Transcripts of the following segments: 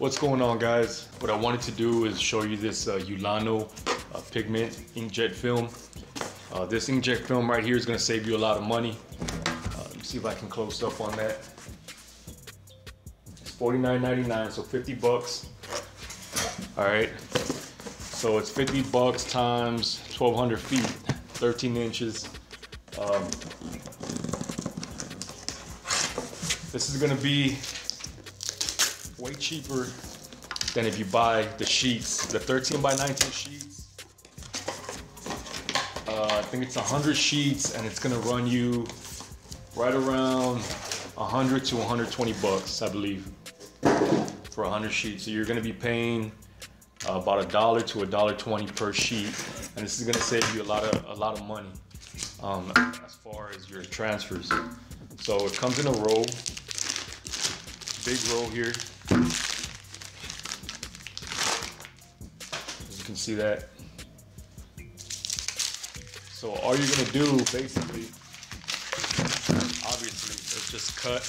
What's going on, guys? What I wanted to do is show you this Ulano pigment inkjet film. This inkjet film right here is going to save you a lot of money. Let me see if I can close up on that. It's $49.99, so 50 bucks. All right, so it's 50 bucks times 1,200 feet, 13 inches. This is going to be way cheaper than if you buy the sheets, the 13 by 19 sheets. I think it's 100 sheets, and it's going to run you right around 100 to 120 bucks, I believe, for 100 sheets. So you're going to be paying about $1 to $1.20 per sheet, and this is going to save you a lot of money as far as your transfers. So it comes in a roll, big roll here. As you can see that. So all you're gonna do basically, obviously, is just cut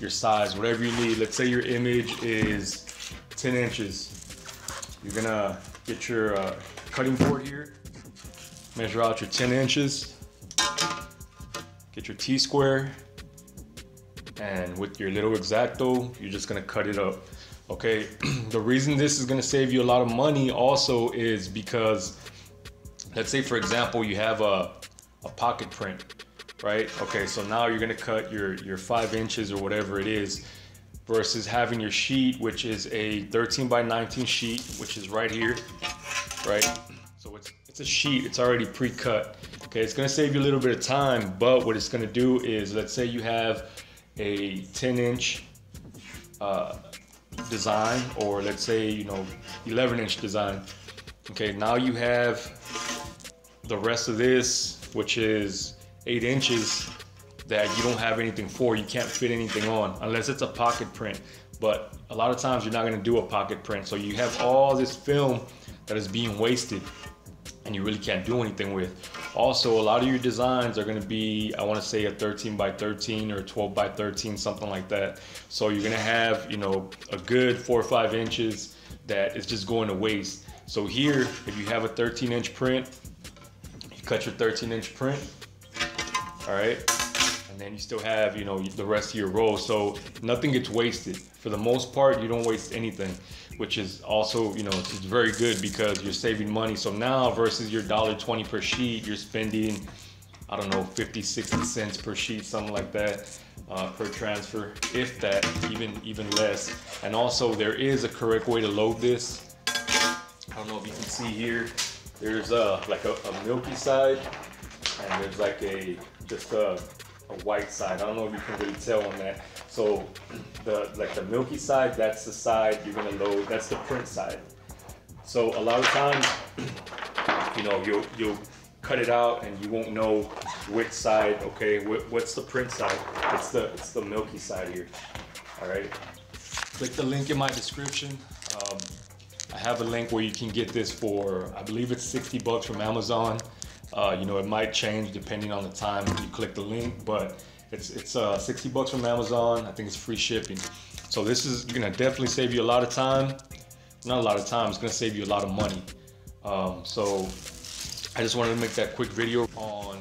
your size, whatever you need. Let's say your image is 10 inches. You're gonna get your cutting board here, measure out your 10 inches, get your T-square, and with your little X-Acto, you're just gonna cut it up, okay? The reason this is gonna save you a lot of money also is because, let's say for example, you have a pocket print, right? Okay, so now you're gonna cut your 5 inches or whatever it is, versus having your sheet, which is a 13 by 19 sheet, which is right here, right? So it's a sheet, it's already pre-cut. Okay, it's gonna save you a little bit of time, but what it's gonna do is, let's say you have a 10-inch design, or let's say, you know, 11-inch design. Okay, now you have the rest of this, which is 8 inches, that you don't have anything for. You can't fit anything on, unless it's a pocket print. But a lot of times you're not gonna do a pocket print. So you have all this film that is being wasted and you really can't do anything with. Also, a lot of your designs are gonna be, I wanna say a 13 by 13 or 12 by 13, something like that. So you're gonna have, you know, a good 4 or 5 inches that is just going to waste. So here, if you have a 13-inch print, you cut your 13-inch print, all right? And then you still have, you know, the rest of your roll. So nothing gets wasted. For the most part, you don't waste anything, which is also, you know, it's very good because you're saving money. So now versus your $1.20 per sheet, you're spending, I don't know, 50, 60 cents per sheet, something like that, per transfer, if that, even less. And also there is a correct way to load this. I don't know if you can see here, there's like a milky side, and there's like a white side. I don't know if you can really tell on that. So the milky side, that's the side you're gonna load, that's the print side. So a lot of times, you know, you'll cut it out and you won't know which side. Okay, what's the print side? It's the milky side here. All right, click the link in my description. I have a link where you can get this for, I believe it's 60 bucks from Amazon. You know, it might change depending on the time you click the link, but it's 60 bucks from Amazon. I think it's free shipping. So this is gonna definitely save you a lot of time. Not a lot of time, it's gonna save you a lot of money. So I just wanted to make that quick video on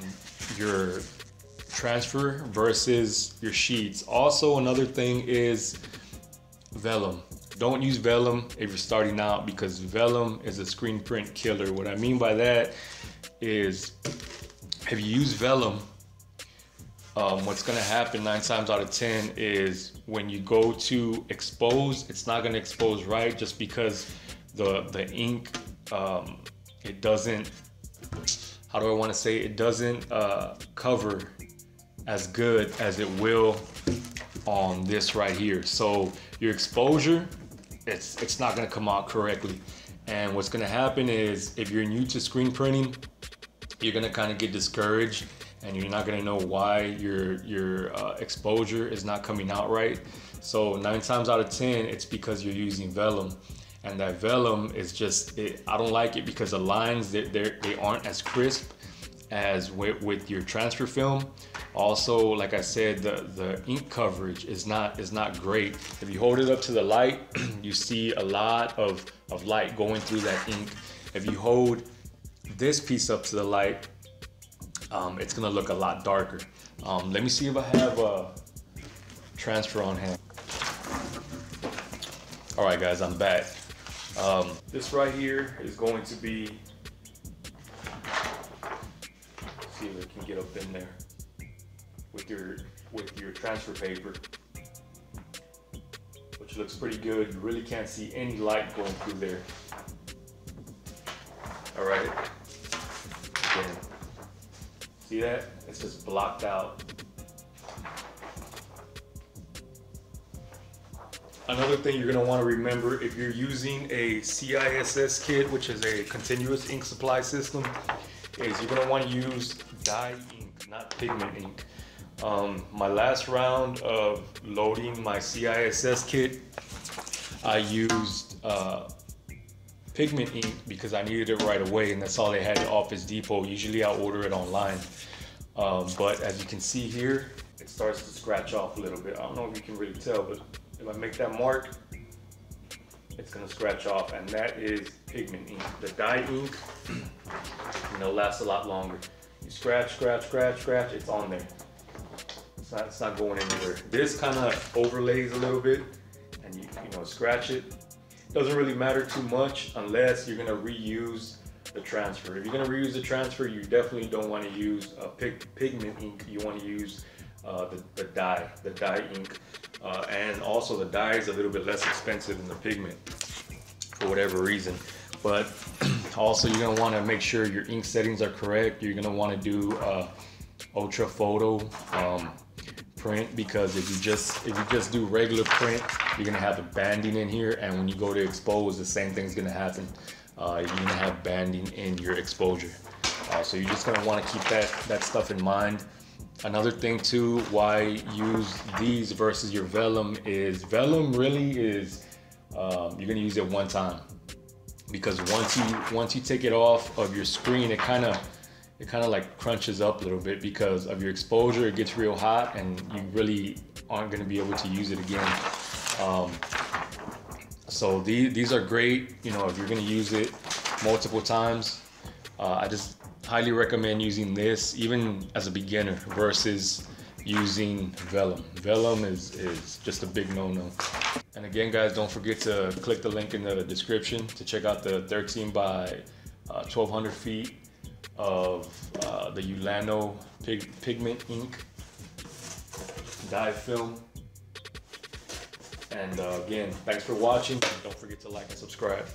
your transfer versus your sheets. Also, another thing is vellum. Don't use vellum if you're starting out, because vellum is a screen print killer. What I mean by that is, if you use vellum, what's gonna happen 9 times out of 10 is when you go to expose, it's not gonna expose right, just because the ink, it doesn't, how do I wanna say, it doesn't cover as good as it will on this right here. So your exposure, it's not gonna come out correctly. And what's gonna happen is, if you're new to screen printing, you're gonna kind of get discouraged and you're not gonna know why your exposure is not coming out right. So 9 times out of 10, it's because you're using vellum. And that vellum is just, I don't like it because the lines, they aren't as crisp as with your transfer film. Also, like I said, the ink coverage is not great. If you hold it up to the light, you see a lot of light going through that ink. If you hold this piece up to the light, it's gonna look a lot darker. Let me see if I have a transfer on hand. All right, guys, I'm back. This right here is going to be, see if it can get up in there with your transfer paper, which looks pretty good. You really can't see any light going through there. All right, again, see that? It's just blocked out. Another thing you're gonna wanna remember, if you're using a CISS kit, which is a continuous ink supply system, is you're gonna wanna use dye ink, not pigment ink. My last round of loading my CISS kit, I used pigment ink because I needed it right away, and that's all they had at Office Depot. Usually I order it online. But as you can see here, it starts to scratch off a little bit. I don't know if you can really tell, but if I make that mark, it's gonna scratch off, and that is pigment ink. The dye ink, you know, lasts a lot longer. You scratch, scratch, scratch, scratch, it's on there. It's not going anywhere. This kind of overlays a little bit, and you know, scratch it. Doesn't really matter too much unless you're gonna reuse the transfer. If you're gonna reuse the transfer, you definitely don't wanna use pigment ink. You wanna use the dye ink. And also the dye is a little bit less expensive than the pigment for whatever reason. But also you're gonna wanna make sure your ink settings are correct. You're gonna wanna do ultra photo print, because if you just do regular print, you're gonna have a banding in here, and when you go to expose, the same thing's gonna happen. You're gonna have banding in your exposure. So you're just gonna wanna keep that stuff in mind. Another thing too, why use these versus your vellum is vellum really is, you're gonna use it one time, because once you take it off of your screen, it kind of like crunches up a little bit because of your exposure. It gets real hot, and you really aren't gonna be able to use it again. So these are great, you know, if you're gonna use it multiple times. I just highly recommend using this even as a beginner versus using vellum. Vellum is just a big no-no. And again, guys, don't forget to click the link in the description to check out the 13 by 1200 feet of the Ulano pigment ink dye film. And again, thanks for watching. Don't forget to like and subscribe.